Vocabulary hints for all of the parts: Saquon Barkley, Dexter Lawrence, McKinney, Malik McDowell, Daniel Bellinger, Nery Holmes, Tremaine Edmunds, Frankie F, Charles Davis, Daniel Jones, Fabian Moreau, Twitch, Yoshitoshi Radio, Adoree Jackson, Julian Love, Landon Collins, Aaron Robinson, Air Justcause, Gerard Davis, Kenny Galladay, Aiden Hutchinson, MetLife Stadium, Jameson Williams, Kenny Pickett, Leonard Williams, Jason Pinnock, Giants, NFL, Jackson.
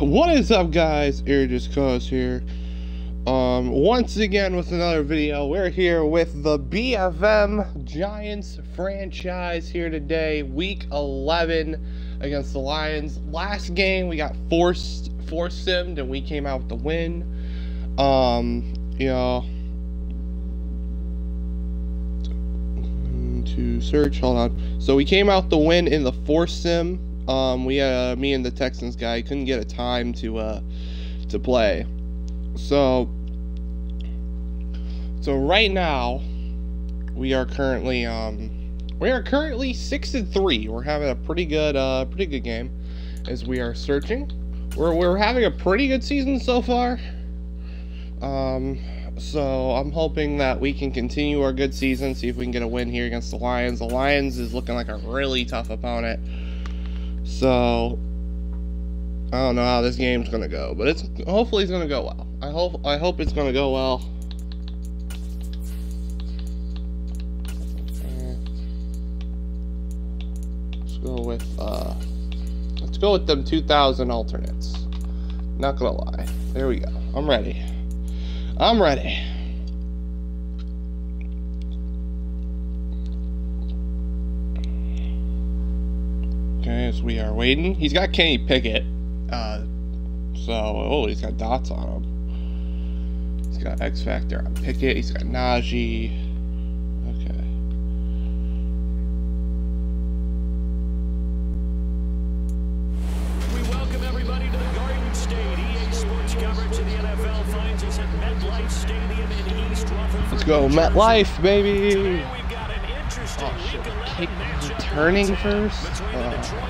What is up, guys? Air Justcause here. Once again with another video. We're here with the BFM Giants franchise here today, week 11 against the Lions. Last game we got forced simmed and we came out with the win. You know, to search, hold on. So we came out the win in the forced sim. We had me and the Texans guy couldn't get a time to play. So right now we are currently 6-3. We're having a pretty good game as we are searching. We're having a pretty good season so far. So I'm hoping that we can continue our good season, see if we can get a win here against the Lions. The Lions is looking like a really tough opponent. So I don't know how this game's gonna go, but it's hopefully it's gonna go well. I hope it's gonna go well. Let's go with them 2,000 alternates. Not gonna lie. There we go. I'm ready. As we are waiting, he's got Kenny Pickett, he's got dots on him. He's got X Factor on Pickett. He's got Najee. Okay. We welcome everybody to the Garden State. EA Sports coverage of the NFL finds us at MetLife Stadium in East Rutherford. Let's go, MetLife, baby. Oh shit! Returning first?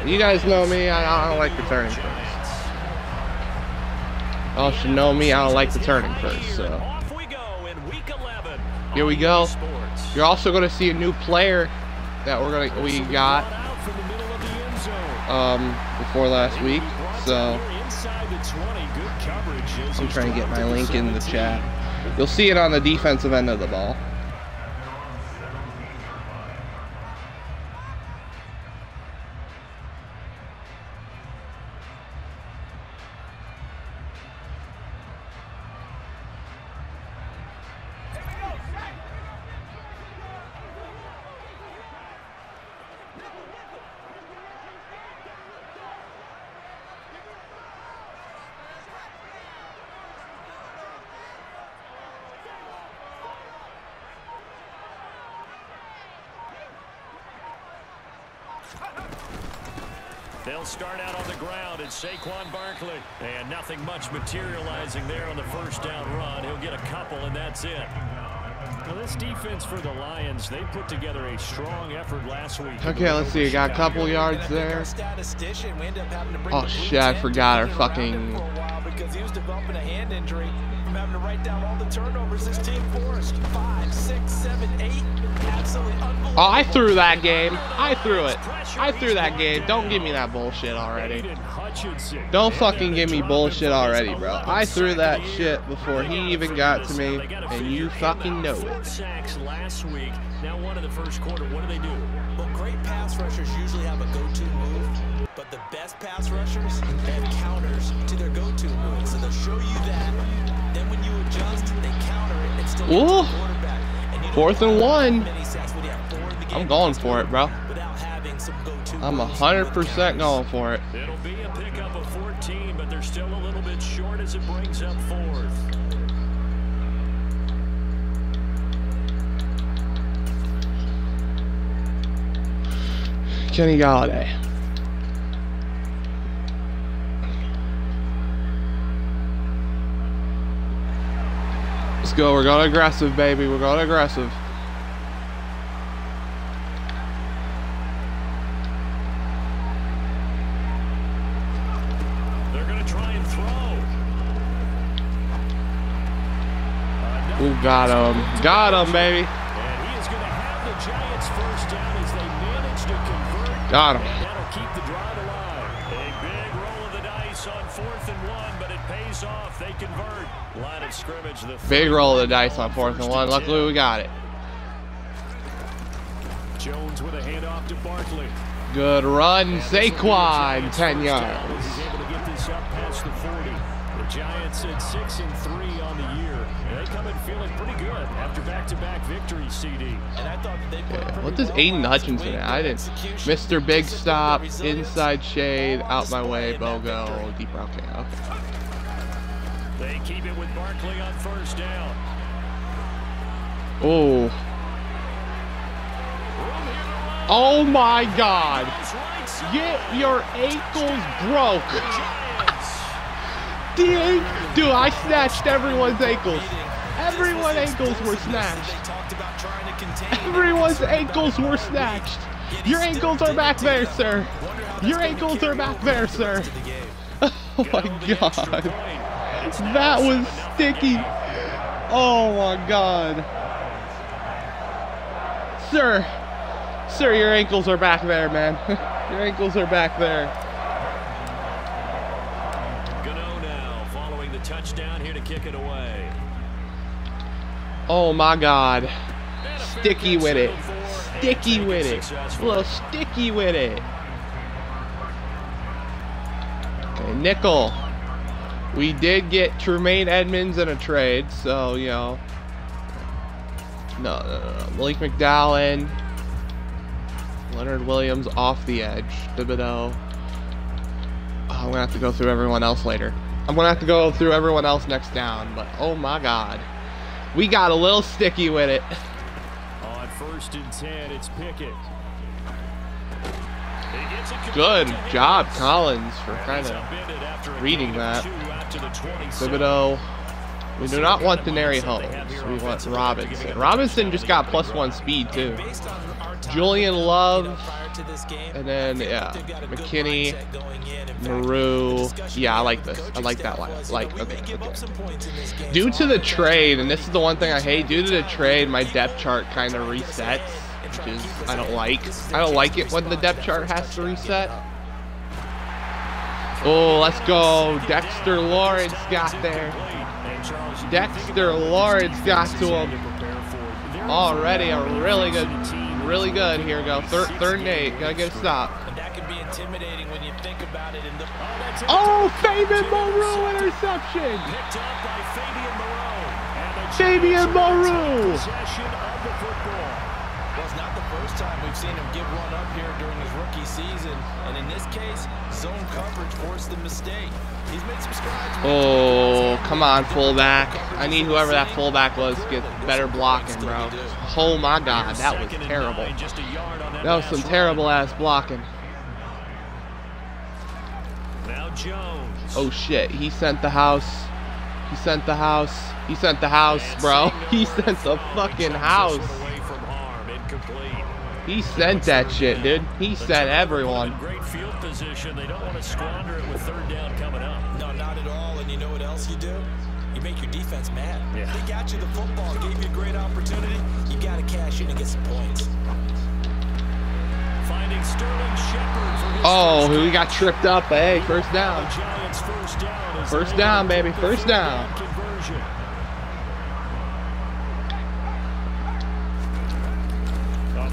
You guys know me. I don't like returning first. Y'all should know me. I don't like returning first. So here we go. You're also gonna see a new player that we got before last week. So I'm trying to get my link in the chat. You'll see it on the defensive end of the ball. They'll start out on the ground at Saquon Barkley. And nothing much materializing there on the first down run. He'll get a couple, and that's it. Now, this defense for the Lions, they put together a strong effort last week. Okay, let's see. You got a couple yards there. Oh, shit, I forgot our fucking... because he was developing a hand injury from having to write down all the turnovers this team forced. 5, 6, 7, 8. Absolutely unbelievable. Oh, I threw that game. Don't give me that bullshit already. Don't fucking give me bullshit already, bro. I threw that shit before he even got to me, and you fucking know it. Now one in the first quarter, what do they do? Well, great pass rushers usually have a go-to move. But the best pass rushers have counters to their go-to move, so they'll show you that. Then when you adjust, they counter it and still get to the quarterback. And you know, 4th and 1. I'm going for it, bro. I'm 100% going for it. It'll be a pickup of 14, but they're still a little bit short as it brings up 4th. Kenny Galladay. Let's go. We're going aggressive, baby. We're going aggressive. They're going to try and throw. We got him. Got him, baby. And he is going to have the Giants first down as they manage to convert. Got him. And that'll keep the drive alive. A big roll of the dice on 4th and 1, but it pays off. They convert. Line of scrimmage, the big roll of the dice on 4th and 1. Luckily, we got it. Jones with a handoff to Barkley. Good run, Saquon. 10 yards. He's able to get this pace up past the 40. The Giants at 6-3 on the year. And they come in feeling pretty good after back-to-back victories, CD. And I thought that they played what does Aiden Hutchinson at? I didn't. Mr. Big Stop, inside shade, out my way, BOGO, deep route. Okay, okay. They keep it with Barkley on first down. Oh. Oh my God. Get your ankles broke. Dude, I snatched everyone's ankles. Everyone's ankles were snatched. Everyone's ankles were snatched. Your ankles are back there, sir. Your ankles are back there, sir. Oh my God. That was sticky. Oh my God. Sir. Sir, your ankles are back there, man. Your ankles are back there. Gano now following the touchdown here to kick it away. Oh my God. Sticky with it. Sticky with it. A little sticky with it. Okay, nickel. We did get Tremaine Edmunds in a trade, so, you know. No. Malik McDowell in. Leonard Williams off the edge. Thibodeau. Oh, I'm going to have to go through everyone else later. I'm going to have to go through everyone else next down, but oh my God. We got a little sticky with it. On first and 10, it's Pickett. Good job, Collins, for kind of reading that. Thibodeau. We do not want the Nery Holmes. We want Robinson. Robinson just got +1 speed, too. Julian Love. And then, yeah, McKinney, Moreau. Yeah, I like this. I like that line. Like, okay. Due to the trade, and this is the one thing I hate, due to the trade, my depth chart kind of resets, which is I don't like. I don't like it when the depth chart has to reset. Oh, let's go. Dexter Lawrence got there. Dexter Lawrence got to him. Already a really good, really good. Here we go. Third and 8. Gotta get a stop. Oh, Fabian Moreau interception. Fabian Moreau. It's not the first time we've seen him give one up here during his rookie season, and in this case, zone coverage forced the mistake. He's made some strides. Oh, come on, fullback. I need whoever that fullback was to get better blocking, bro. Oh my God, that was terrible. That was some terrible ass blocking. Oh shit, he sent the house. He sent the house. He sent the house, bro. He sent the fucking house. He sent that shit, dude. He sent everyone. Great field position. They don't want to squander it with third down coming up. No, not at all. And you know what else you do? You make your defense mad. Yeah. They got you the football, gave you a great opportunity. You got to cash in and get some points. Finding Sterling Shepard for his oh, we got tripped up. Hey, first down. First down, baby. First down.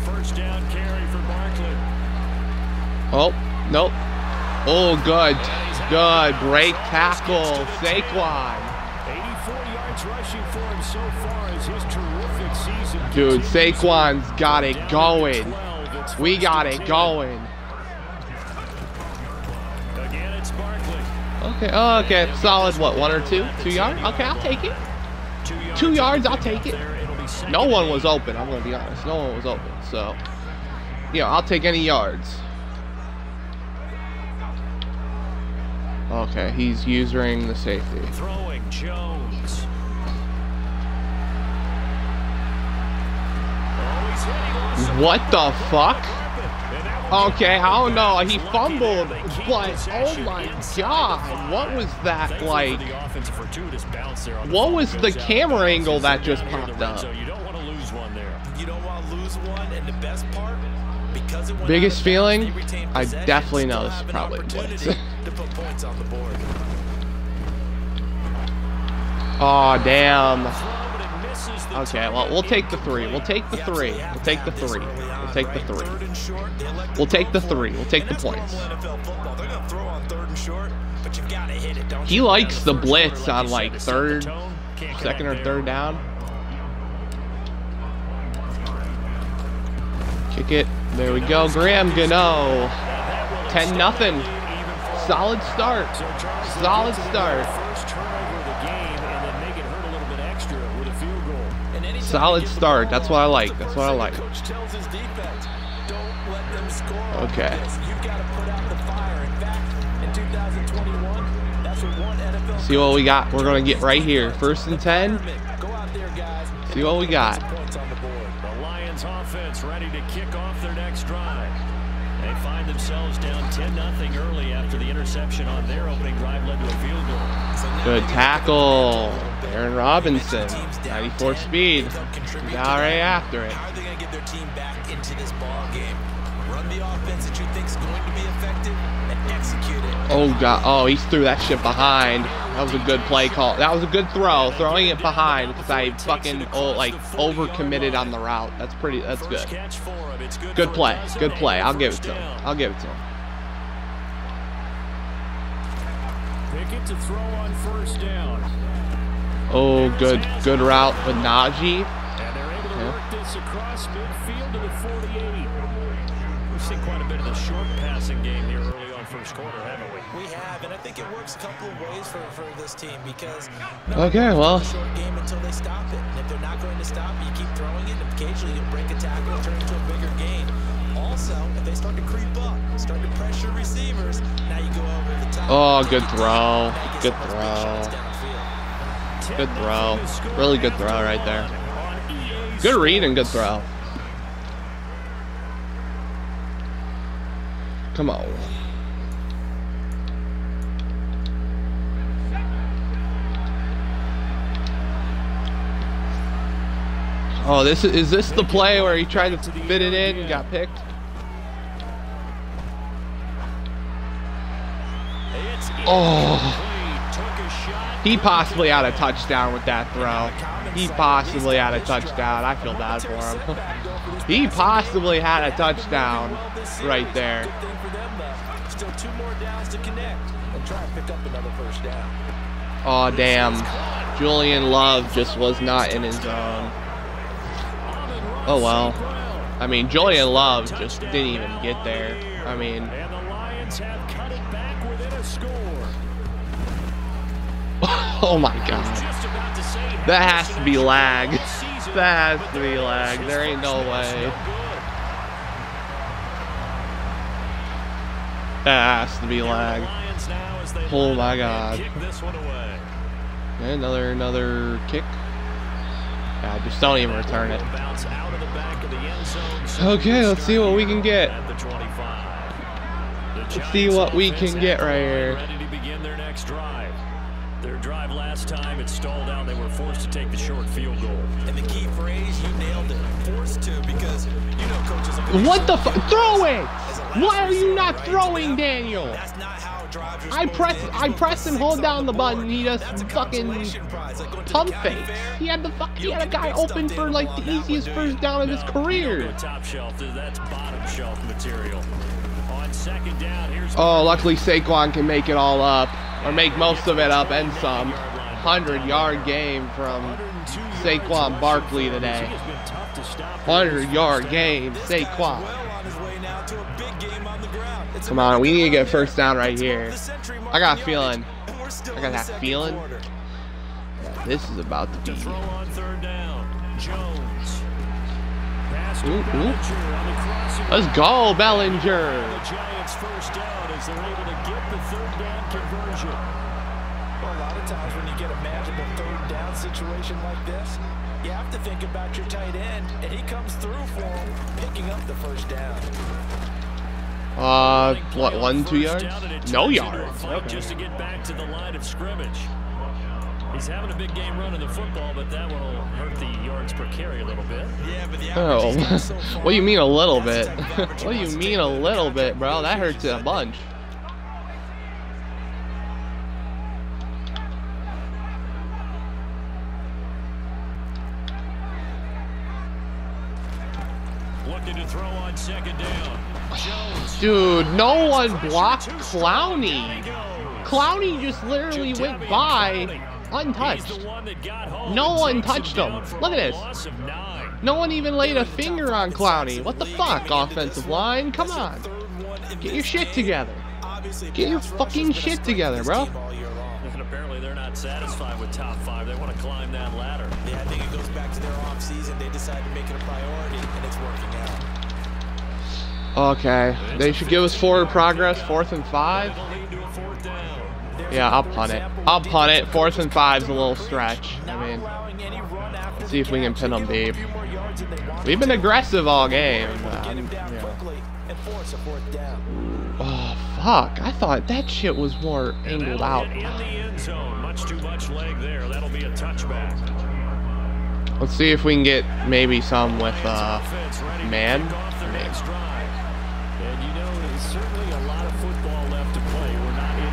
First down carry for Barkley. Oh, nope. Oh, good. Good. Great tackle. Saquon. 84 yards rushing for him so far as his terrific season. Dude, Saquon's got it going. We got it going. Again, it's Barkley. Okay, oh, okay. Solid, what, 1 or 2? 2 yards? Okay, I'll take it. 2 yards, I'll take it. No one was open, I'm going to be honest. No one was open, so, you know, I'll take any yards. Okay, he's using the safety. Throwing Jones. What the fuck? Okay, I don't know. He fumbled, but oh my God, what was that like? What was the camera angle that just popped up? Biggest feeling? I definitely know this is probably it. Aw, damn. Okay, well, we'll take the 3. We'll take the 3. We'll take the 3. We'll take the 3. We'll take the 3. We'll take the points. He likes the blitz on like second or third down. Kick it. There we go. Graham Gano. 10-0. Solid start. Solid start. Solid start. That's what I like. That's what I like. Okay. See what we got. We're going to get right here. 1st and 10. See what we got. The Lions offense ready to kick off their next drive. They find themselves down 10-0 early after the interception on their opening drive led to a field goal. Good tackle. Aaron Robinson. 94 speed. Now right after it. How are they going to get their team back into this ball game? Run the offense that you think is going to be effective and execute it. Oh, God. Oh, he threw that shit behind. That was a good play call. That was a good throw. Throwing it behind because I fucking, overcommitted on the route. That's pretty, that's good. Good play. Good play. I'll give it to him. I'll give it to him. Pickett to throw on 1st down. Oh, good route with Najee. And they're able to work this across midfield to the 48. We've seen quite a bit of the short passing game here early on 1st quarter, haven't we? We have, and I think it works a couple of ways for this team because okay, well, short game until they stop it. And if they're not going to stop it, you keep throwing it, and occasionally you'll break a tackle and turn into a bigger game. Also, if they start to creep up, start to pressure receivers, now you go over the top. Oh, good throw. Good throw. Good throw. Really good throw right there. Good read and good throw. Come on. Oh, is this the play where he tried to fit it in and got picked? Oh, he possibly had a touchdown with that throw. He possibly had a touchdown. I feel bad for him. He possibly had a touchdown right there. Still 2 more downs to connect and try to pick up another 1st down. Oh, damn. Julian Love just was not in his zone. Oh, well. I mean, Julian Love just didn't even get there. I mean. And the Lions have cut it back within a score. Oh, my God. That has to be lag. That has to be lag. There ain't no way. That has to be lag. Oh my God. And another kick. God, just don't even return it. Okay, let's see what we can get. Let's see what we can get right here. Their drive last time, it stalled out. They were forced to take the short field goal. And the key phrase, you nailed it. Forced to, because you know coaches are what the fuck? Throw it! Why are you not throwing, Daniel? That's not how it drives. I press and hold down the button. He just fucking pump fakes. He had a guy open for like the easiest 1st down of his career. Top shelf, that's bottom shelf material. On 2nd down, here's oh, luckily Saquon can make it all up. Or make most of it up and some. 100-yard game from Saquon Barkley today. 100-yard game, Saquon. Come on, we need to get 1st down right here. I got a feeling. I got that feeling. Yeah, this is about to be. Ooh. Let's go, Bellinger. 1st down is they're able to get the 3rd down conversion. Well, a lot of times when you get a magical 3rd down situation like this, you have to think about your tight end, and he comes through for him, picking up the 1st down. What, 1, 2 yards? No yards. Okay. Just to get back to the line of scrimmage. He's having a big game running the football, but that one will hurt the yards per carry a little bit. Yeah, but the oh, so what do you mean a little bit? What do you mean a little bit, bro? That hurts a bunch. Looking to throw on 2nd down. Jones. Dude, no one blocked Clowney. Clowney just literally went by untouched. No one touched him. Look at this. No one even laid a finger on Clowney. What the fuck, offensive line? Come on. Get your shit together. Get your fucking shit together, bro. Satisfied with top five, they want to climb that ladder. Yeah, I think it goes back to their off season. They decided to make it a priority, and it's working out. Okay, they should give us forward progress, 4th and 5. Yeah, I'll punt it. I'll punt it. 4th and 5's a little stretch. I mean, let's see if we can pin them deep. We've been aggressive all game. Yeah. Oh fuck! I thought that shit was more angled out. Too much leg there. That'll be a touchback. Let's see if we can get maybe some with man.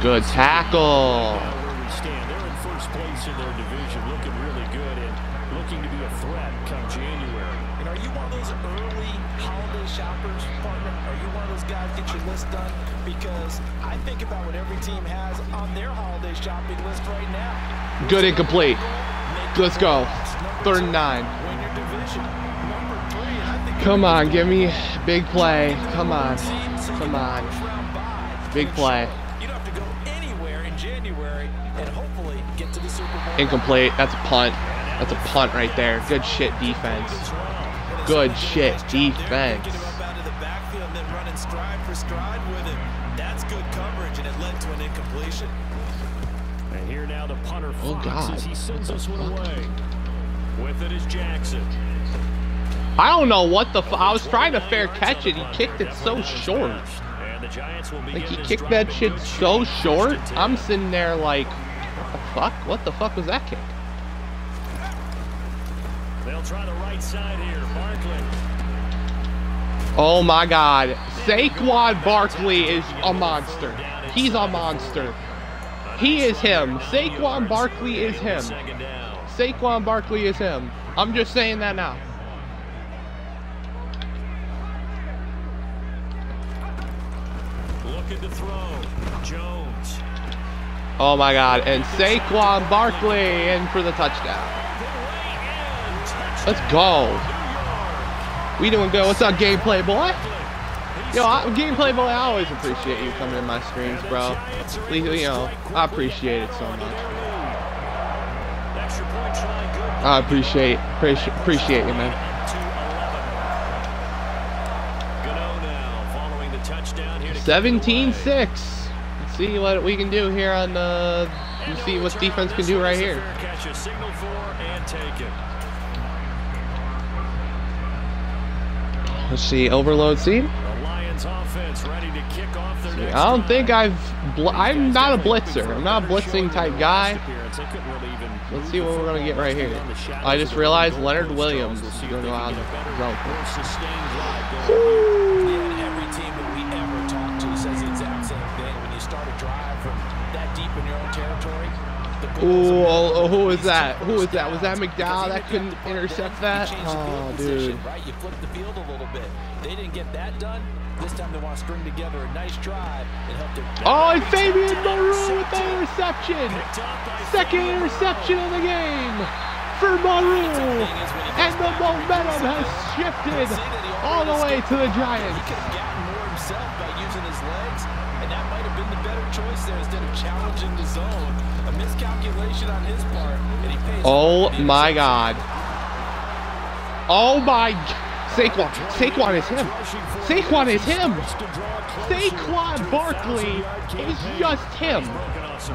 Good tackle. They're in first place in their division, looking really good and looking to be a threat come January. And are you one of those early holiday shoppers, partner? Are you one of those guys get your list done? Because I think about what every team has on their holiday shopping list right now. Good and complete. Let's go. 3rd and 9. Come on, give me big play. Come on. Come on. Big play. You don't have to go anywhere in January and hopefully get to the Super Bowl. Incomplete. That's a punt. That's a punt right there. Good shit defense. Good shit defense. Stride for stride with it. That's good coverage, and it led to an incompletion. And here now the punter as he sends this one away. With it is Jackson. I don't know what the I was trying to fair catch it. He kicked it so short. And the Giants will be like, he kicked that shit so short. I'm sitting there like, what the fuck? What the fuck was that kick? They'll try the right side here. Barkley. Oh my God, Saquon Barkley is a monster. He's a monster. He is him. Saquon Barkley is him. Saquon Barkley is him. I'm just saying that now. Looking to throw, Jones. Oh my God, and Saquon Barkley in for the touchdown. Let's go. We doing good. What's up, Gameplay Boy? Yo, Gameplay Boy, I always appreciate you coming in my streams, bro. You know, I appreciate it so much. I appreciate you, man. Gano following the touchdown here. 17-6. Let's see what we can do here on let's see what defense can do right here. Catch a signal for and take it. Let's see, overload scene. I don't think I'm not a blitzer. I'm not a blitzing type guy. Let's see what we're going to get right here. I just realized Leonard Williams is going to go out and who is that? Who is that? Was that McDowell that couldn't intercept that? Oh, dude. They didn't get that done. This time they want to string together a nice drive and help their. Oh, and Fabian Moreau with the interception. 2nd interception of the game for Moreau. And the momentum has shifted all the way to the Giants. He could have gotten more himself by using his legs, and that might have been the better choice there instead of challenging the zone. A miscalculation on his part, and he pays. Oh my God. Oh my God. Saquon. Saquon is him. Saquon is him. Saquon Barkley is just him.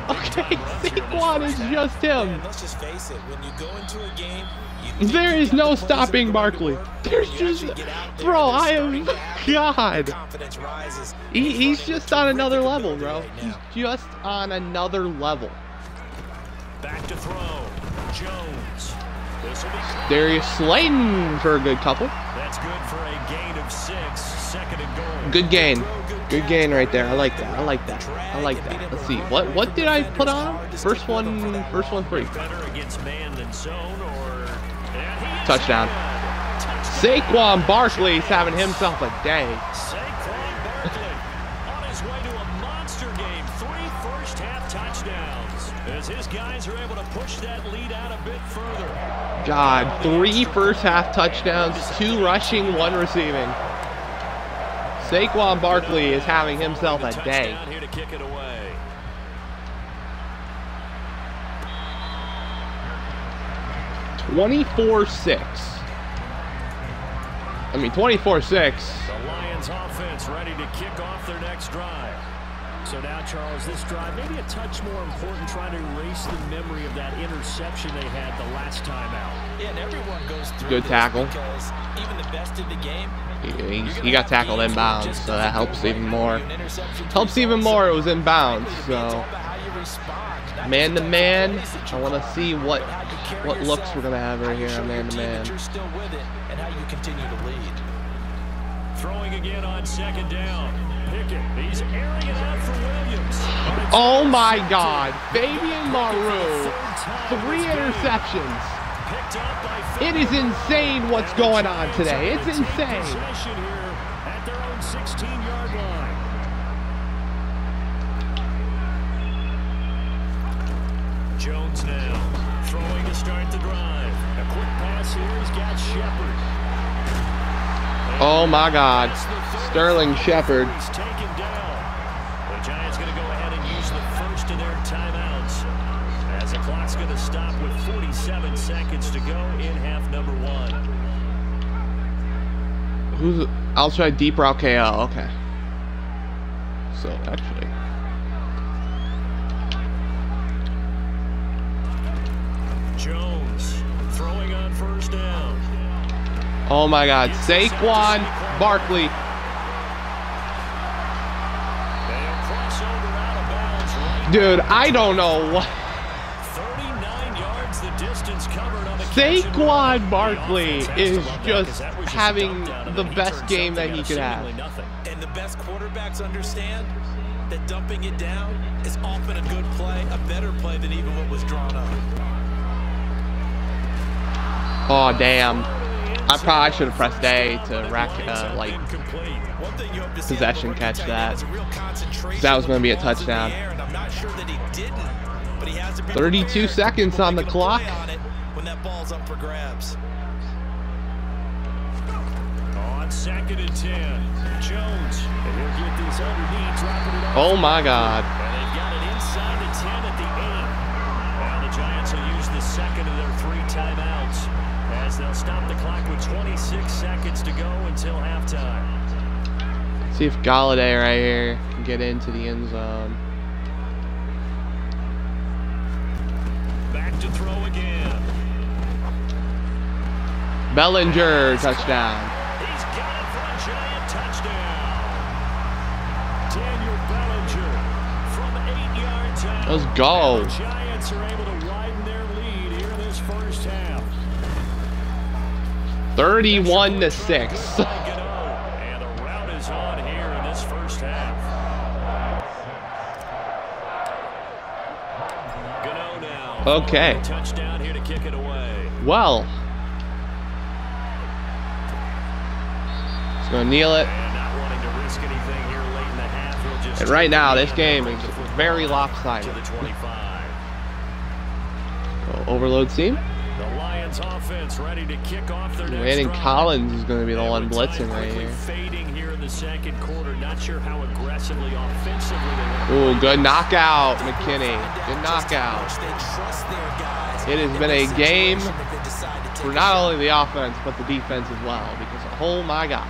Okay, Saquon is just him. Let's just face it, when you go into a game, there is no stopping Barkley. There's just, bro, I am, God. He's just on another level, bro. He's just on another level. Back to throw. Jones. There is Slayton for a good couple. That's good for a gain of 6, 2nd and goal. Good gain. Good gain right there. I like that. I like that. I like that. Let's see. What did I put on? First one free. Touchdown. Saquon Barkley's having himself a day. Saquon Barkley on his way to a monster game. 3 first half these guys are able to push that lead out a bit further. God, 3 first-half touchdowns, 2 rushing, 1 receiving. Saquon Barkley is having himself a day. Here to kick it away. I mean, 24-6. The Lions offense ready to kick off their next drive. So now, Charles, this drive maybe a touch more important, trying to erase the memory of that interception they had the last time out. Yeah, and everyone goes through. Good tackle. Even the best in the game. He got tackled inbounds, so that helps even more. Helps even more. It was inbounds, so man to man. I want to see what looks we're gonna have right here on man to man. Throwing again on second down. He's airing it out for Williams. Oh my God, Fabian Moreau, 3 interceptions. It is insane what's going on today. It's insane. At their own 16-yard line. Jones now throwing to start the drive. A quick pass here. He's got Shepard. Oh my God, Sterling Shepard. The Giants going to go ahead and use the first of their timeouts as the clock's going to stop with 47 seconds to go in half number 1. I'll try deep route KO. Okay. So actually. Jones throwing on first down. Oh my God, Saquon Barkley. Dude, I don't know what. 39 yards the distance covered on the Saquon Barkley is just having the best game that he could have. And the best quarterbacks understand that dumping it down is often a good play, a better play than even what was drawn up. Oh damn. I probably should have pressed A to rack, like, possession catch that. That was going to be a touchdown. 32 seconds on the clock. Oh my God. The Giants will use the second of their 3 timeouts. As they'll stop the clock with 26 seconds to go until halftime. Let's see if Galladay right here can get into the end zone. Back to throw again. Bellinger, touchdown. He's got it for a giant touchdown. Daniel Bellinger from 8 yards out. Let's go. The Giants are able to widen their lead here in this first half. 31-6. And the route is on here in this first half. Gano now. Okay. Touchdown here to kick it away. Well. He's gonna kneel it. And not wanting to risk anything here late in the half. He'll just and right now this game is very lopsided. To the 25. Overload seam. The Lions offense ready to kick off their next Landon drive. Collins is going to be the one blitzing right here. Fading here in the second quarter. Not sure how aggressively offensively they want. Ooh, good knockout, McKinney. Good knockout. It has been a game for not only the offense but the defense as well. Because oh my God.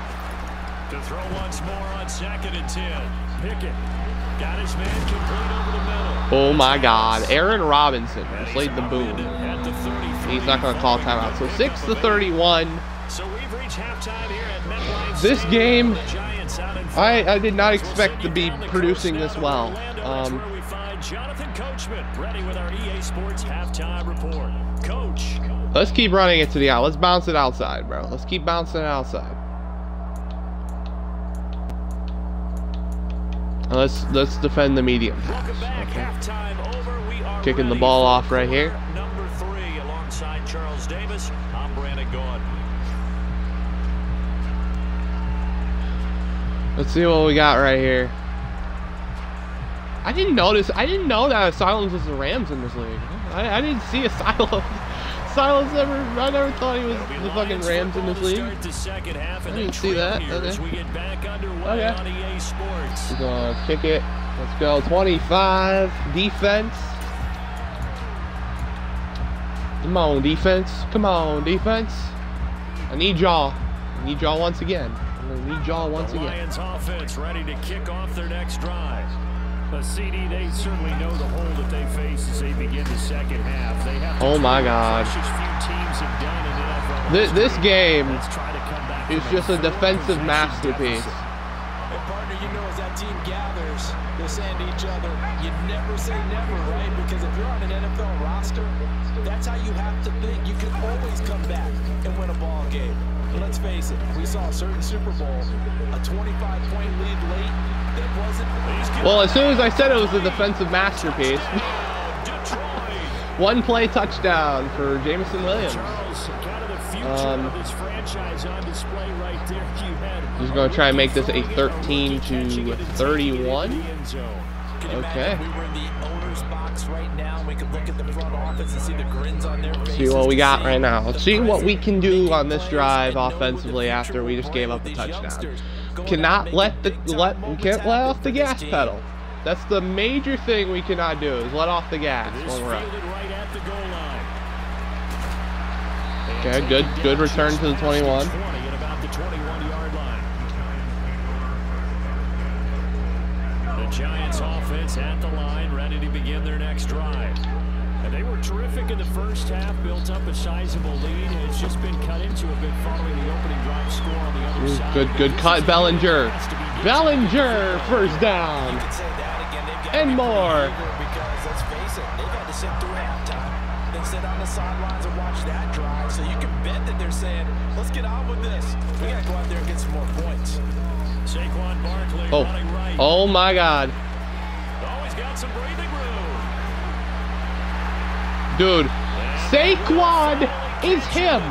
To throw once more on second and 10. Pickett got his man complete over the middle. Oh my God, Aaron Robinson just laid the boom. He's not going to call timeout. So 6-31. This game, I did not expect to be producing this well. Let's keep running it to the out. Let's bounce it outside, bro. Let's keep bouncing it outside. Let's defend the medium. Okay. Kicking the ball off right here. Number 3 alongside Charles Davis. I'm Brandon Gordon. Let's see what we got right here. I didn't notice. I didn't know that Asylums was the Rams in this league. I didn't see Asylums. Asylums never. I never thought he was the fucking Rams in this league. I didn't see that. Okay. Okay. We're gonna kick it. Let's go. 25 defense. Come on defense. Come on defense. I need y'all. I need y'all once again. I'm gonna need y'all once again. The Lions offense ready to kick off their next drive. But CD, they certainly know the hole that they face as they begin the second half. They have to this game is just a defensive masterpiece. Hey, partner, you know, as that team gathers, they're saying to each other, you never say never, right? Because if you're on an NFL roster, that's how you have to think. You can always come back and win a ball game. And let's face it, we saw a certain Super Bowl, a 25-point lead late. Well, as soon as I said it was a defensive masterpiece, one play touchdown for Jameson Williams. Just gonna try and make this a 13-31. Okay. See what we got right now. Let's see what we can do on this drive offensively after we just gave up the touchdown. Cannot let the we can't let off the gas pedal. That's the major thing we cannot do is let off the gas when we're up. Okay, good return to the 21. The Giants offense at the line, ready to begin their next drive. And they were terrific in the first half, built up a sizable lead. It's just been cut into a bit following the opening drive score on the other side. Good cut, Bellinger. Bellinger, first down. And more. Because let's face it, they've had to sit through halftime, then sit on the sidelines and watch that drive. So you can bet that they're saying, let's get on with this. We gotta go out there and get some more points. Saquon Barkley running right. Oh my God. Always got some breathing room. Dude, Saquon is him.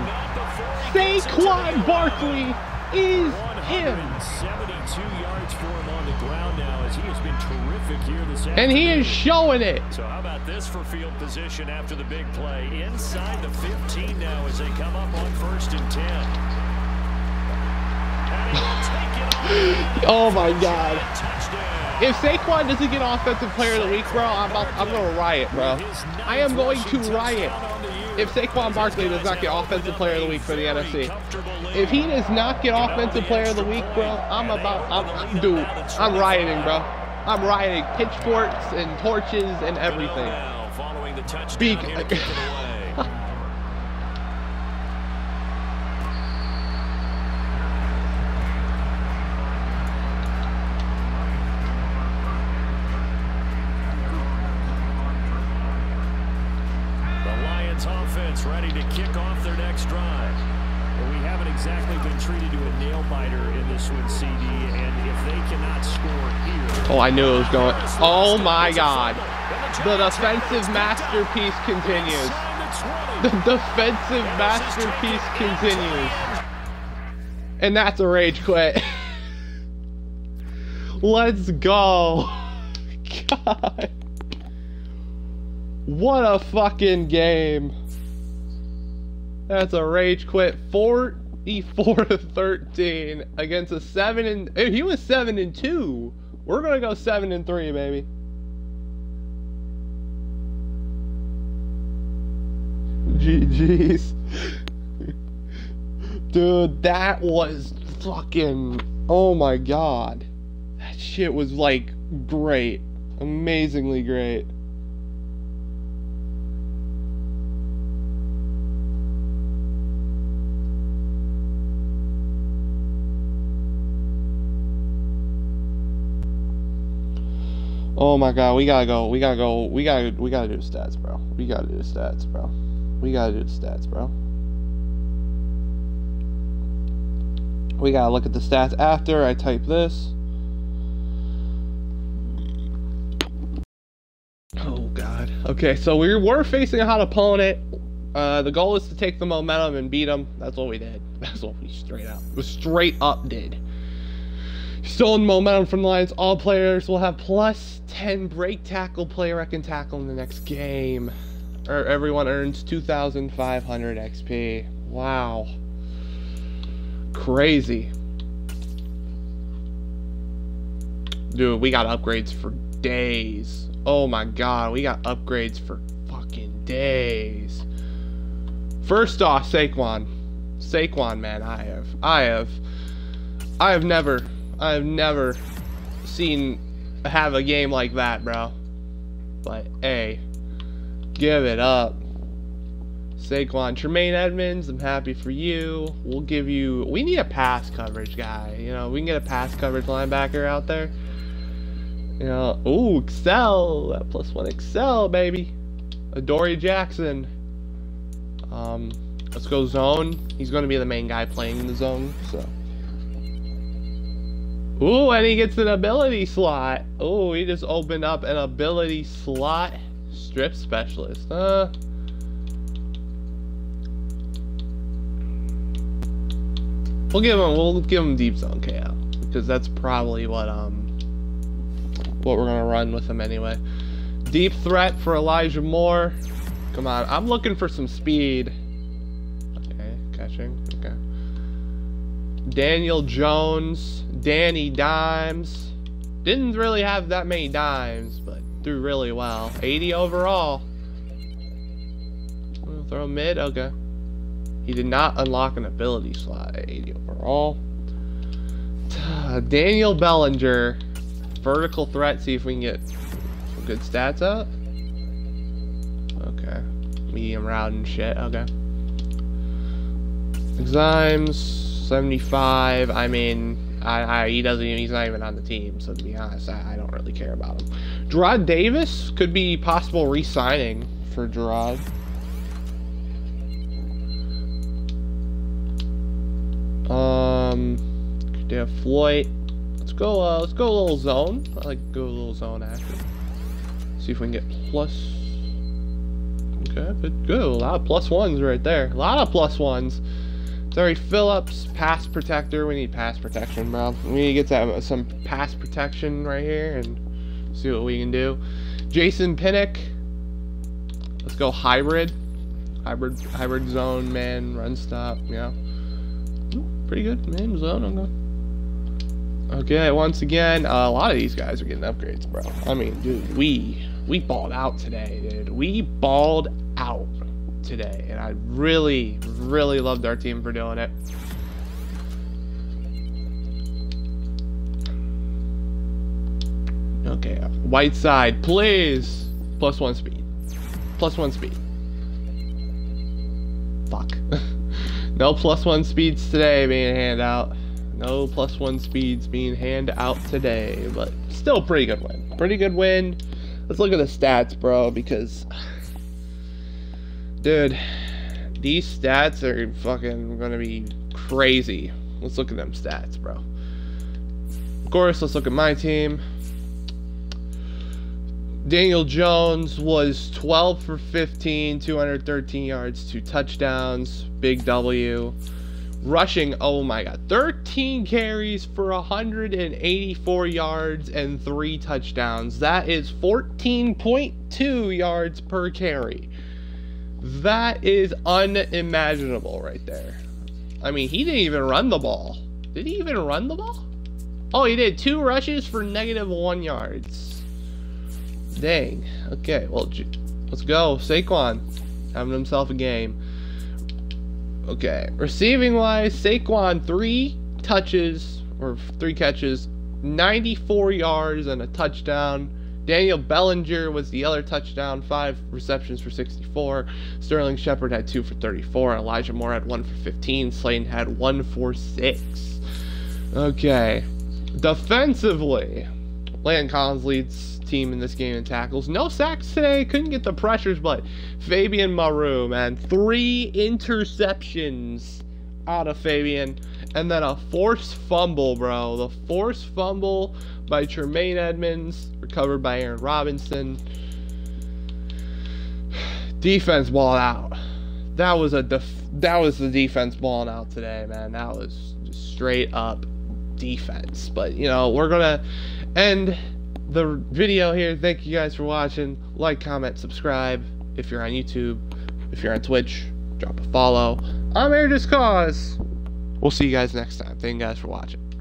Saquon Barkley is him. 172 yards for him on the ground now, as he has been terrific here this afternoon. And he is showing it. So how about this for field position after the big play? Inside the 15 now as they come up on 1st and 10. Oh my God. If Saquon doesn't get Offensive Player of the Week, bro, I'm going to riot, bro. I am going to riot if Saquon Barkley does not get Offensive Player of the Week for the NFC. If he does not get Offensive Player of the Week, bro, dude, I'm rioting, bro. I'm rioting. Pitchforks and torches and everything. Ready to kick off their next drive. Well, we haven't exactly been treated to a nail-biter in this one, CD, and if they cannot score here... Oh, I knew it was going... Oh, my God. The defensive masterpiece continues. The defensive masterpiece continues. And that's a rage quit. Let's go. God. What a fucking game. That's a rage quit. 44-13 against a 7-and he was 7-2. We're gonna go 7-3, baby. GG's. Dude, that was fucking, oh my God. That shit was like great. Amazingly great. Oh my God, we gotta go. We gotta do the stats, bro. We gotta do the stats, bro. We gotta look at the stats after I type this. Oh God. Okay, so we were facing a hot opponent. The goal is to take the momentum and beat them. That's what we did. That's what we straight up did. Stolen momentum from the Lions. All players will have plus 10 break tackle player I can tackle in the next game. Or everyone earns 2,500 XP. Wow. Crazy. Dude, we got upgrades for days. Oh my god, we got upgrades for fucking days. First off, Saquon. Saquon, man, I've never seen have a game like that, bro. But hey, give it up. Saquon. Tremaine Edmunds, I'm happy for you. We'll give you, we need a pass coverage guy. You know, we can get a pass coverage linebacker out there. You know, ooh, Excel, that plus one Excel, baby. Adoree Jackson. Let's go zone. He's going to be the main guy playing in the zone, so. Ooh, and he gets an ability slot. Ooh, he just opened up an ability slot. Strip specialist, huh? We'll give him deep zone KO because that's probably what we're gonna run with him anyway. Deep threat for Elijah Moore. Come on, I'm looking for some speed. Okay, catching. Okay. Daniel Jones, Danny Dimes. Didn't really have that many dimes, but threw really well. 80 overall. We'll throw mid, okay. He did not unlock an ability slot at 80 overall. Daniel Bellinger. Vertical threat, see if we can get some good stats up. Okay. Medium route and shit, okay. Exams. 75, I mean, he doesn't even, he's not even on the team, so to be honest, I don't really care about him. Gerard Davis could be possible re-signing for Gerard. They have Floyd. Let's go a little zone. I like to go a little zone actually. See if we can get plus. Okay, good. A lot of plus ones right there. A lot of plus ones. Sorry, Phillips, pass protector. We need pass protection, bro. We need to get some pass protection right here and see what we can do. Jason Pinnock. Let's go hybrid. Hybrid zone, man, run stop, yeah. Ooh, pretty good, man, zone, okay. Okay, once again, a lot of these guys are getting upgrades, bro. I mean, dude, we balled out today, dude. We balled out today, and I really, really loved our team for doing it. Okay, Whiteside, please. Plus one speed. Fuck. No plus one speeds today being handed out. No plus one speeds being handed out today, but still pretty good win. Pretty good win. Let's look at the stats, bro, because dude, these stats are fucking gonna be crazy. Let's look at them stats, bro. Of course, let's look at my team. Daniel Jones was 12 for 15, 213 yards, 2 touchdowns, big W. Rushing, oh my god, 13 carries for 184 yards and 3 touchdowns. That is 14.2 yards per carry. That is unimaginable right there. I mean, he didn't even run the ball. Did he even run the ball? Oh, he did. 2 rushes for -1 yards. Dang. Okay, well, let's go. Saquon having himself a game. Okay, receiving-wise, Saquon 3 touches, or 3 catches, 94 yards and a touchdown. Daniel Bellinger was the other touchdown, 5 receptions for 64. Sterling Shepard had 2 for 34. Elijah Moore had 1 for 15. Slayton had 1 for 6. Okay. Defensively, Landon Collins leads team in this game in tackles. No sacks today. Couldn't get the pressures, but Fabian Moreau, man. 3 interceptions out of Fabian. And then a forced fumble, bro. The forced fumble by Tremaine Edmunds, recovered by Aaron Robinson. Defense balled out. That was the defense balling out today, man. That was just straight up defense. But, you know, we're going to end the video here. Thank you guys for watching. Like, comment, subscribe if you're on YouTube. If you're on Twitch, drop a follow. I'm Air Justcause. We'll see you guys next time. Thank you guys for watching.